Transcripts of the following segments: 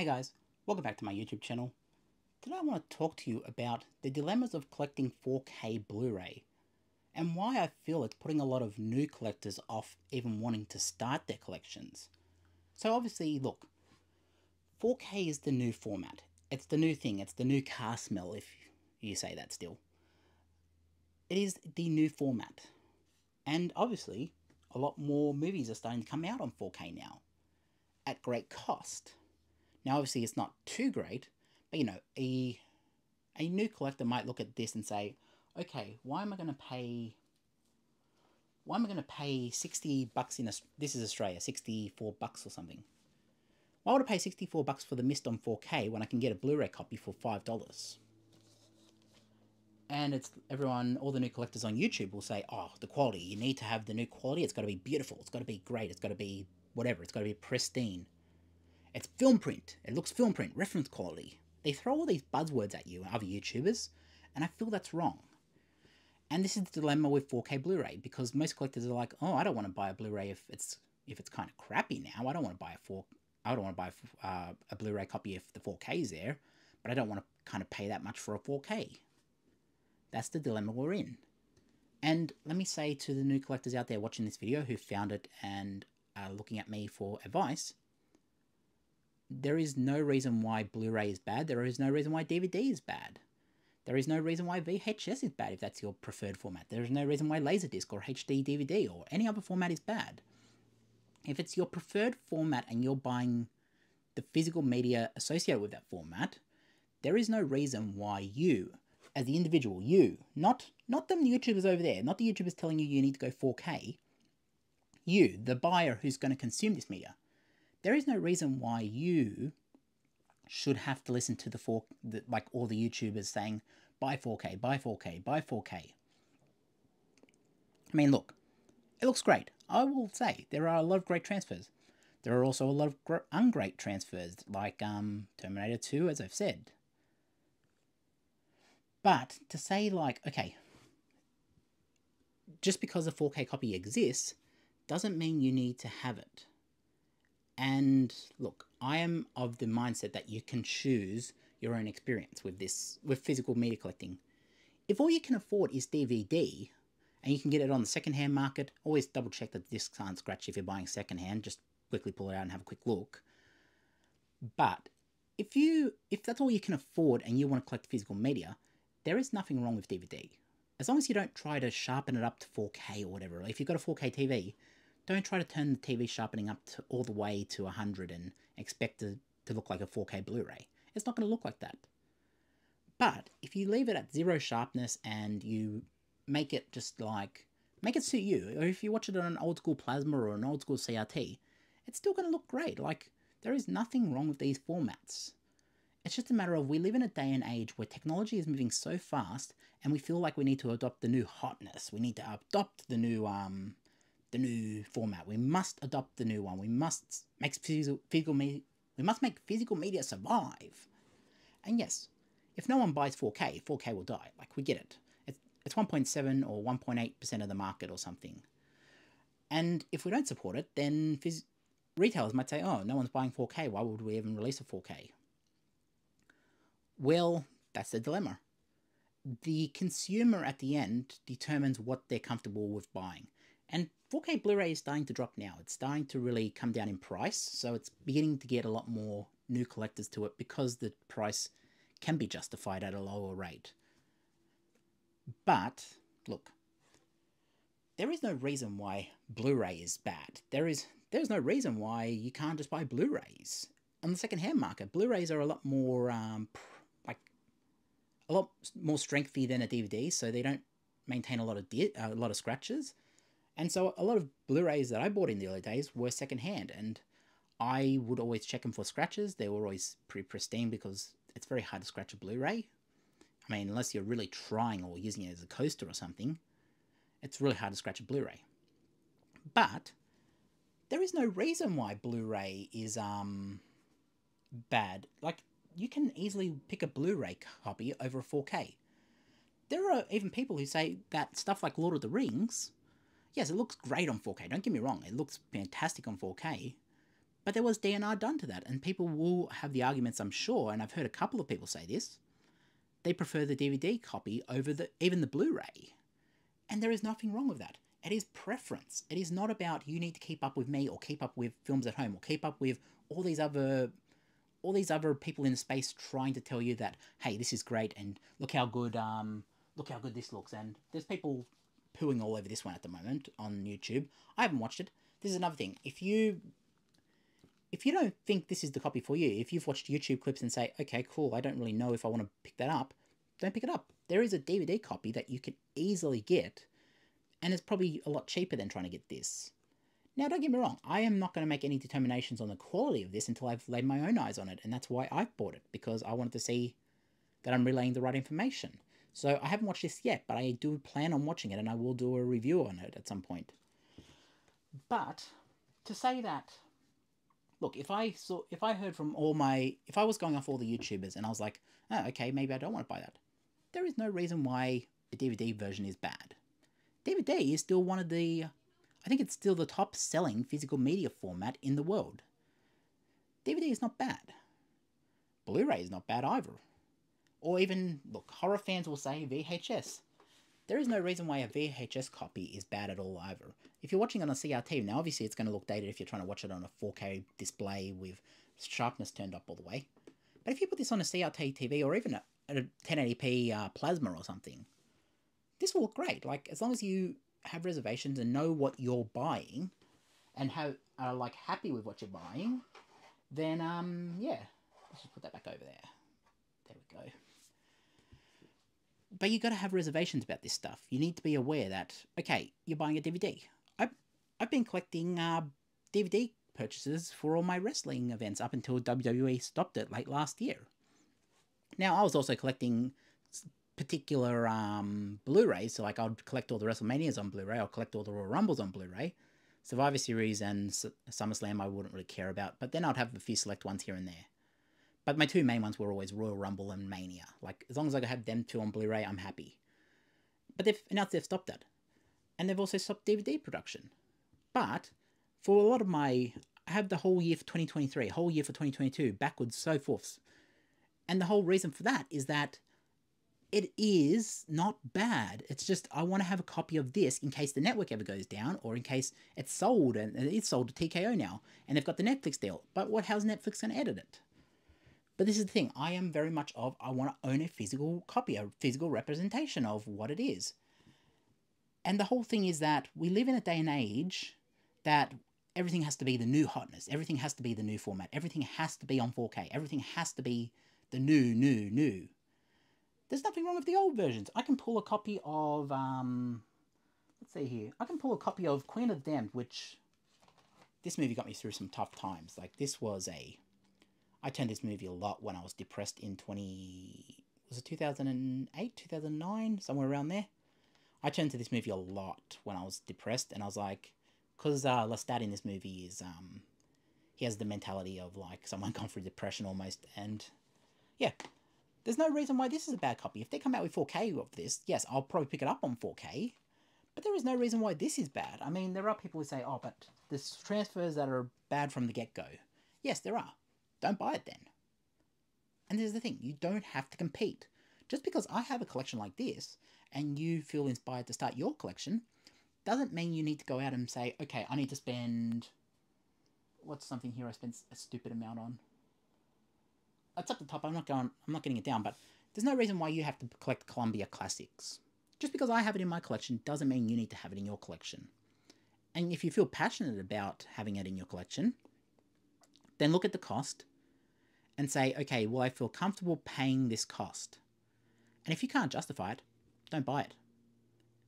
Hey guys, welcome back to my YouTube channel. Today I want to talk to you about the dilemmas of collecting 4K Blu-ray and why I feel it's putting a lot of new collectors off even wanting to start their collections. So obviously, look, 4K is the new format. It's the new thing. It's the new car smell, if you say that still. It is the new format. And obviously, a lot more movies are starting to come out on 4K now at great cost. Now, obviously, it's not too great, but, you know, a new collector might look at this and say, okay, why am I going to pay $60 in, this is Australia, 64 bucks or something. Why would I pay 64 bucks for The Mist on 4K when I can get a Blu-ray copy for $5? And it's everyone, all the new collectors on YouTube will say, oh, the quality, you need to have the new quality. It's got to be beautiful. It's got to be great. It's got to be whatever. It's got to be pristine. It's film print. It looks film print, reference quality. They throw all these buzzwords at you and other YouTubers, and I feel that's wrong. And this is the dilemma with 4K Blu-ray, because most collectors are like, oh, I don't want to buy a Blu-ray if it's kind of crappy now. I don't want to buy a Blu-ray copy if the 4K is there, but I don't want to kind of pay that much for a 4K. That's the dilemma we're in. And let me say to the new collectors out there watching this video who found it and are looking at me for advice, there is no reason why Blu-ray is bad. There is no reason why DVD is bad. There is no reason why VHS is bad if that's your preferred format. There is no reason why Laserdisc or HD DVD or any other format is bad. If it's your preferred format and you're buying the physical media associated with that format, there is no reason why you, as the individual, you, not them YouTubers over there, not the YouTubers telling you you need to go 4K, you, the buyer who's going to consume this media, there is no reason why you should have to listen to like all the YouTubers saying, buy 4K, buy 4K, buy 4K. I mean, look, it looks great. I will say there are a lot of great transfers. There are also a lot of ungreat transfers, like Terminator 2, as I've said. But to say like, okay, just because a 4K copy exists doesn't mean you need to have it. And look, I am of the mindset that you can choose your own experience with this, with physical media collecting. If all you can afford is DVD, and you can get it on the secondhand market, always double check that the discs aren't scratched if you're buying secondhand, just quickly pull it out and have a quick look. But if that's all you can afford and you want to collect physical media, there is nothing wrong with DVD. As long as you don't try to sharpen it up to 4K or whatever, if you've got a 4K TV, don't try to turn the TV sharpening up to all the way to 100 and expect it to look like a 4K Blu-ray. It's not going to look like that. But if you leave it at zero sharpness and you make it just like, make it suit you, or if you watch it on an old school plasma or an old school CRT, it's still going to look great. Like, there is nothing wrong with these formats. It's just a matter of we live in a day and age where technology is moving so fast and we feel like we need to adopt the new hotness. We need to adopt the new format. We must adopt the new one. We must make physical media survive. And yes, if no one buys 4K, 4K will die. Like, we get it. It's 1.7 or 1.8% of the market or something. And if we don't support it, then retailers might say, oh, no one's buying 4K. Why would we even release a 4K? Well, that's the dilemma. The consumer at the end determines what they're comfortable with buying. And 4K Blu-ray is starting to drop now. It's starting to really come down in price, so it's beginning to get a lot more new collectors to it because the price can be justified at a lower rate. But, look, there is no reason why Blu-ray is bad. There's no reason why you can't just buy Blu-rays. On the second-hand market, Blu-rays are a lot more, a lot more strengthy than a DVD, so they don't maintain a lot of scratches. And so a lot of Blu-rays that I bought in the early days were secondhand, and I would always check them for scratches. They were always pretty pristine because it's very hard to scratch a Blu-ray. I mean, unless you're really trying or using it as a coaster or something, it's really hard to scratch a Blu-ray. But there is no reason why Blu-ray is bad. Like, you can easily pick a Blu-ray copy over a 4K. There are even people who say that stuff like Lord of the Rings, yes, it looks great on 4K, don't get me wrong, it looks fantastic on 4K, But there was DNR done to that, and people will have the arguments, I'm sure, and I've heard a couple of people say this, they prefer the DVD copy over even the Blu-ray. And there is nothing wrong with that. It is preference. It is not about you need to keep up with me or keep up with Films at Home or keep up with all these other people in the space trying to tell you that, hey, this is great and look how good this looks. And there's people pooing all over this one at the moment on YouTube. I haven't watched it. This is another thing. If you don't think this is the copy for you, if you've watched YouTube clips and say, okay, cool, I don't really know if I want to pick that up, don't pick it up. There is a DVD copy that you can easily get, and it's probably a lot cheaper than trying to get this. Now, don't get me wrong, I am not going to make any determinations on the quality of this until I've laid my own eyes on it, and that's why I bought it, because I wanted to see that I'm relaying the right information. So I haven't watched this yet, but I do plan on watching it, and I will do a review on it at some point. But to say that, look, if I was going off all the YouTubers and I was like, oh, okay, maybe I don't want to buy that, there is no reason why the DVD version is bad. DVD is still one of the, I think it's still the top selling physical media format in the world. DVD is not bad. Blu-ray is not bad either. Or even, look, horror fans will say VHS. There is no reason why a VHS copy is bad at all either. If you're watching on a CRT, now obviously it's going to look dated if you're trying to watch it on a 4K display with sharpness turned up all the way. But if you put this on a CRT TV or even a 1080p plasma or something, this will look great. Like, as long as you have reservations and know what you're buying and are like happy with what you're buying, then yeah, let's just put that back over there. There we go. But you got to have reservations about this stuff. You need to be aware that, okay, you're buying a DVD. I've been collecting DVD purchases for all my wrestling events up until WWE stopped it late last year. Now, I was also collecting particular Blu-rays, so like I'd collect all the WrestleManias on Blu-ray, I'll collect all the Royal Rumbles on Blu-ray. Survivor Series and SummerSlam I wouldn't really care about, but then I'd have a few select ones here and there. But my two main ones were always Royal Rumble and Mania. Like, as long as I could have them two on Blu-ray, I'm happy. But they've announced they've stopped that. And they've also stopped DVD production. But for a lot of my, I have the whole year for 2023, whole year for 2022, backwards, so forths. And the whole reason for that is that it is not bad. It's just, I want to have a copy of this in case the network ever goes down, or in case it's sold, and it's sold to TKO now, and they've got the Netflix deal. But how's Netflix going to edit it? But this is the thing, I am very much of, I want to own a physical copy, a physical representation of what it is. And the whole thing is that we live in a day and age that everything has to be the new hotness, everything has to be the new format, everything has to be on 4K, everything has to be the new. There's nothing wrong with the old versions. I can pull a copy of, let's see here, I can pull a copy of Queen of the Damned, which, this movie got me through some tough times. Like, this was a, I turned this movie a lot when I was depressed in 2008, 2009, somewhere around there. I turned to this movie a lot when I was depressed, and I was like, because Lestat in this movie is, he has the mentality of like someone gone through depression almost, and yeah, there's no reason why this is a bad copy. If they come out with 4K of this, yes, I'll probably pick it up on 4K, but there is no reason why this is bad. I mean, there are people who say, oh, but there's transfers that are bad from the get-go. Yes, there are. Don't buy it then. And this is the thing, you don't have to compete. Just because I have a collection like this, and you feel inspired to start your collection, doesn't mean you need to go out and say, okay, I need to spend, what's something here I spent a stupid amount on? It's up the top, I'm not getting it down, but there's no reason why you have to collect Columbia classics. Just because I have it in my collection doesn't mean you need to have it in your collection. And if you feel passionate about having it in your collection, then look at the cost and say, okay, well, I feel comfortable paying this cost. And if you can't justify it, don't buy it.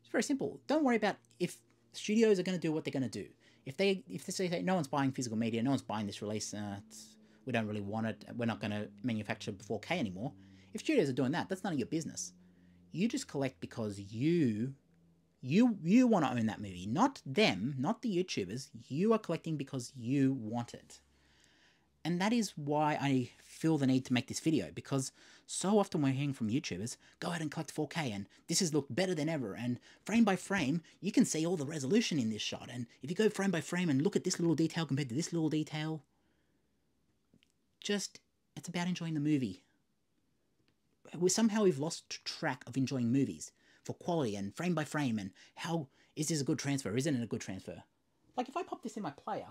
It's very simple. Don't worry about if studios are going to do what they're going to do. If they say, no one's buying physical media, no one's buying this release, we don't really want it, we're not going to manufacture 4K anymore. If studios are doing that, that's none of your business. You just collect because you want to own that movie, not them, not the YouTubers. You are collecting because you want it. And that is why I feel the need to make this video, because so often we're hearing from YouTubers, go ahead and collect 4K, and this has looked better than ever, and frame by frame, you can see all the resolution in this shot, and if you go frame by frame and look at this little detail compared to this little detail, just, it's about enjoying the movie. Somehow we've lost track of enjoying movies for quality and frame by frame and how, is this a good transfer, isn't it a good transfer? Like, if I pop this in my player,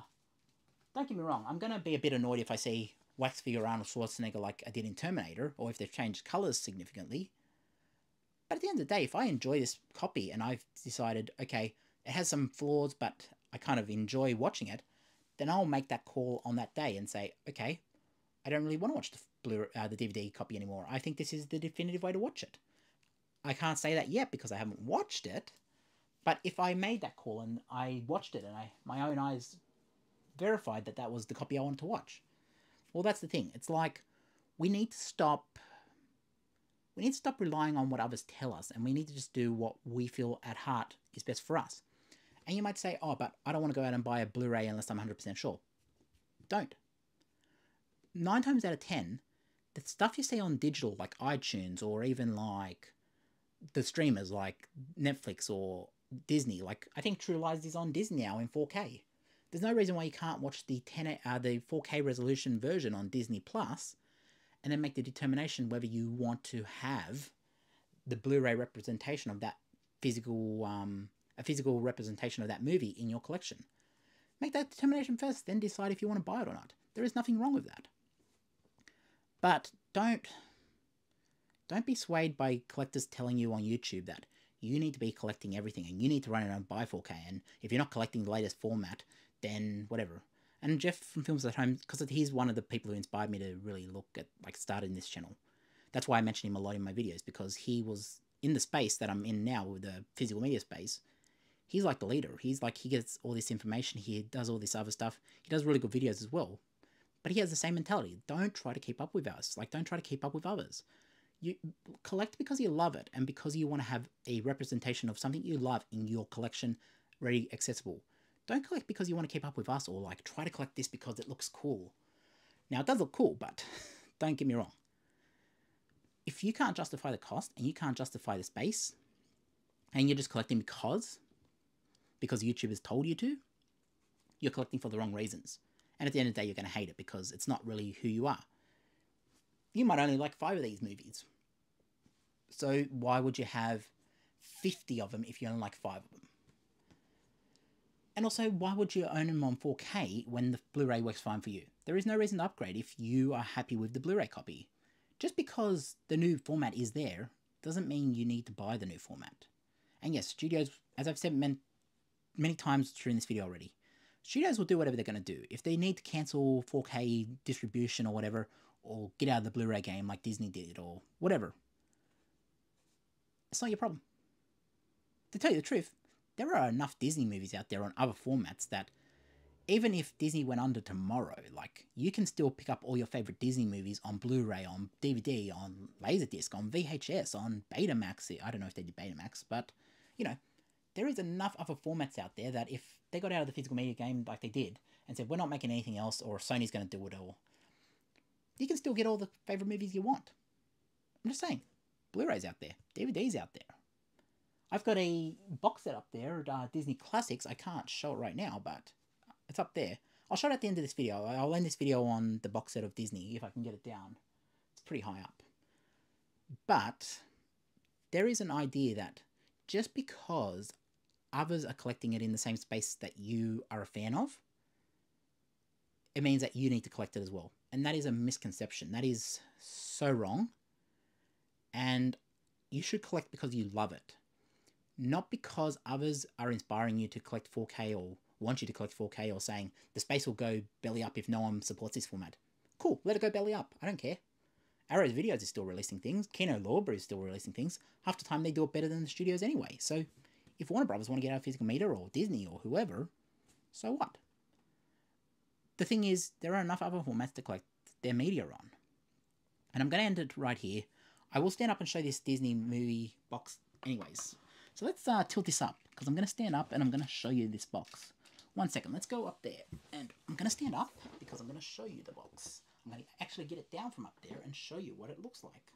don't get me wrong, I'm going to be a bit annoyed if I see wax figure Arnold Schwarzenegger like I did in Terminator, or if they've changed colours significantly. But at the end of the day, if I enjoy this copy and I've decided, okay, it has some flaws, but I kind of enjoy watching it, then I'll make that call on that day and say, okay, I don't really want to watch the DVD copy anymore. I think this is the definitive way to watch it. I can't say that yet because I haven't watched it, but if I made that call and I watched it and my own eyes verified that that was the copy I wanted to watch. Well, that's the thing. It's like, we need to stop relying on what others tell us, and we need to just do what we feel at heart is best for us. And you might say, oh, but I don't want to go out and buy a Blu-ray unless I'm 100% sure. Don't. 9 times out of 10, the stuff you see on digital, like iTunes, or even like the streamers like Netflix or Disney, like I think True Lies is on Disney now in 4K. There's no reason why you can't watch the 4K resolution version on Disney+, and then make the determination whether you want to have the Blu-ray representation of that physical, a physical representation of that movie in your collection. Make that determination first, then decide if you want to buy it or not. There is nothing wrong with that. But don't be swayed by collectors telling you on YouTube that you need to be collecting everything and you need to run around and buy 4K, and if you're not collecting the latest format, then whatever. And Jeff from Films at Home, because he's one of the people who inspired me to really look at, like, starting this channel. That's why I mention him a lot in my videos, because he was in the space that I'm in now, with the physical media space. He's like the leader. He's like, he gets all this information. He does all this other stuff. He does really good videos as well. But he has the same mentality. Don't try to keep up with us. Like, don't try to keep up with others. You collect because you love it and because you want to have a representation of something you love in your collection, ready, accessible. Don't collect because you want to keep up with us, or like try to collect this because it looks cool. Now, it does look cool, but don't get me wrong. If you can't justify the cost and you can't justify the space, and you're just collecting because YouTube has told you to, you're collecting for the wrong reasons. And at the end of the day, you're going to hate it because it's not really who you are. You might only like 5 of these movies. So why would you have 50 of them if you only like 5 of them? And also, why would you own them on 4K when the Blu-ray works fine for you? There is no reason to upgrade if you are happy with the Blu-ray copy. Just because the new format is there doesn't mean you need to buy the new format. And yes, studios, as I've said many times during this video already, studios will do whatever they're going to do. If they need to cancel 4K distribution or whatever, or get out of the Blu-ray game like Disney did or whatever, it's not your problem. To tell you the truth, there are enough Disney movies out there on other formats that even if Disney went under tomorrow, like, you can still pick up all your favourite Disney movies on Blu-ray, on DVD, on Laserdisc, on VHS, on Betamax. I don't know if they did Betamax, but, you know, there is enough other formats out there that if they got out of the physical media game like they did and said, we're not making anything else, or Sony's going to do it all, you can still get all the favourite movies you want. I'm just saying, Blu-ray's out there, DVD's out there. I've got a box set up there, Disney Classics. I can't show it right now, but it's up there. I'll show it at the end of this video. I'll end this video on the box set of Disney if I can get it down. It's pretty high up. But there is an idea that just because others are collecting it in the same space that you are a fan of, it means that you need to collect it as well. And that is a misconception. That is so wrong. And you should collect because you love it, not because others are inspiring you to collect 4K or want you to collect 4K, or saying the space will go belly up if no one supports this format. Cool, let it go belly up. I don't care. Arrow Videos is still releasing things. Kino Lorber is still releasing things. Half the time they do it better than the studios anyway. So if Warner Brothers want to get out of physical media, or Disney, or whoever, so what? The thing is, there are enough other formats to collect their media on. And I'm going to end it right here. I will stand up and show this Disney movie box anyways. So let's tilt this up, because I'm going to stand up and I'm going to show you this box. 1 second, let's go up there. And I'm going to stand up because I'm going to show you the box. I'm going to actually get it down from up there and show you what it looks like.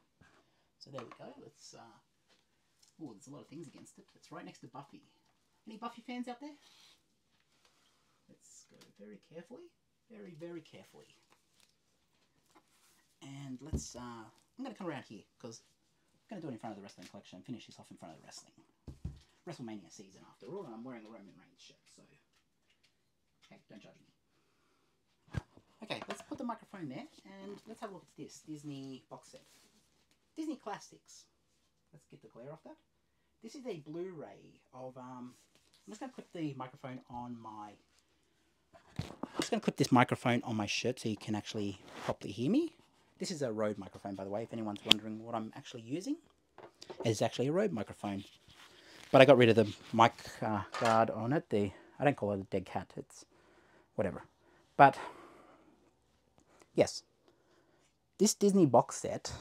So there we go. Let's, oh, there's a lot of things against it. It's right next to Buffy. Any Buffy fans out there? Let's go very carefully. Very, very carefully. let's, I'm going to come around here, because I'm going to do it in front of the wrestling collection and finish this off in front of the wrestling. WrestleMania season after all, and I'm wearing a Roman Reigns shirt, so, hey, don't judge me. Okay, let's put the microphone there, and let's have a look at this Disney box set. Disney Classics. Let's get the glare off that. This is a Blu-ray of, I'm just going to clip the microphone on my, I'm just going to clip this microphone on my shirt so you can actually properly hear me. This is a Rode microphone, by the way, if anyone's wondering what I'm actually using. It's actually a Rode microphone. But I got rid of the mic guard on it. I don't call it a dead cat, it's whatever. But, yes, this Disney box set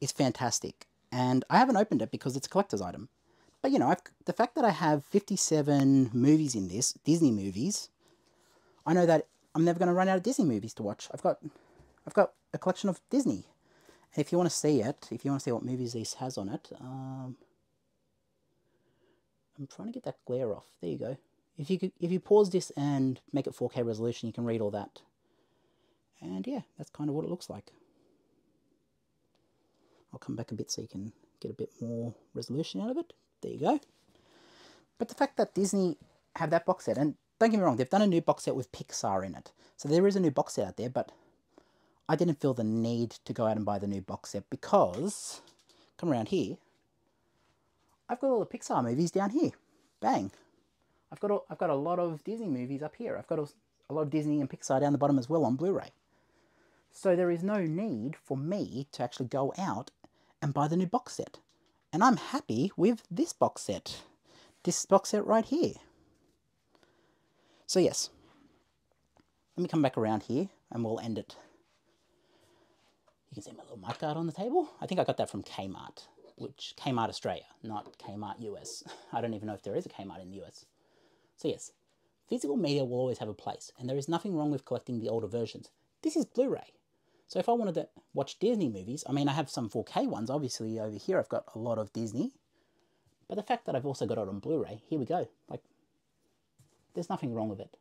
is fantastic. And I haven't opened it because it's a collector's item. But, you know, the fact that I have 57 movies in this, Disney movies, I know that I'm never going to run out of Disney movies to watch. I've got a collection of Disney. And if you want to see it, if you want to see what movies this has on it, I'm trying to get that glare off. There you go. If you pause this and make it 4K resolution, you can read all that. And yeah, that's kind of what it looks like. I'll come back a bit so you can get a bit more resolution out of it. There you go. But the fact that Disney have that box set, and don't get me wrong, they've done a new box set with Pixar in it. So there is a new box set out there, but I didn't feel the need to go out and buy the new box set because, come around here, I've got all the Pixar movies down here. Bang. I've got a lot of Disney movies up here. I've got a lot of Disney and Pixar down the bottom as well on Blu-ray. So there is no need for me to actually go out and buy the new box set. And I'm happy with this box set. This box set right here. So yes. Let me come back around here and we'll end it. You can see my little mic guard on the table. I think I got that from Kmart. Which Kmart Australia, not Kmart US. I don't even know if there is a Kmart in the US. So yes, physical media will always have a place, and there is nothing wrong with collecting the older versions. This is Blu-ray. So if I wanted to watch Disney movies, I mean, I have some 4K ones, obviously over here I've got a lot of Disney, but the fact that I've also got it on Blu-ray, here we go. Like, there's nothing wrong with it.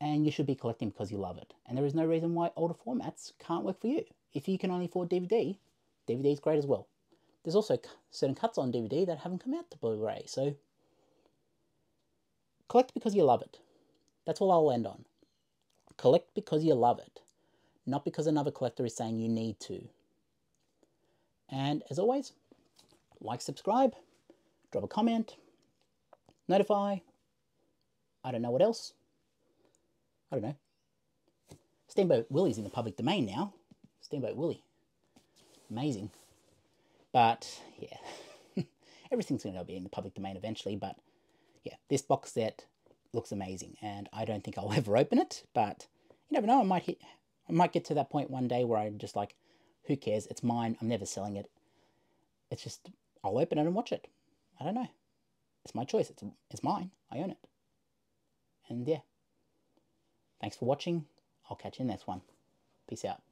And you should be collecting because you love it. And there is no reason why older formats can't work for you. If you can only afford DVD, DVD is great as well. There's also certain cuts on DVD that haven't come out to Blu-ray, so collect because you love it. That's all I'll end on. Collect because you love it, not because another collector is saying you need to. And as always, like, subscribe, drop a comment, notify, I don't know what else. I don't know. Steamboat Willie's in the public domain now. Steamboat Willie. Amazing. But, yeah, everything's going to be in the public domain eventually, but, yeah, this box set looks amazing, and I don't think I'll ever open it, but you never know, I might get to that point one day where I'm just like, who cares, it's mine, I'm never selling it. It's just, I'll open it and watch it. I don't know. It's my choice, it's mine, I own it. And, yeah, thanks for watching, I'll catch you in the next one. Peace out.